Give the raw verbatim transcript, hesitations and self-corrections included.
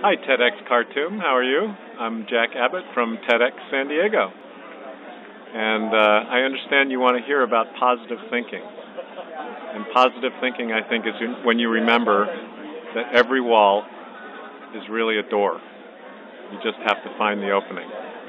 Hi, TEDx Khartoum. How are you? I'm Jack Abbott from TEDx San Diego. And uh, I understand you want to hear about positive thinking. And positive thinking, I think, is when you remember that every wall is really a door. You just have to find the opening.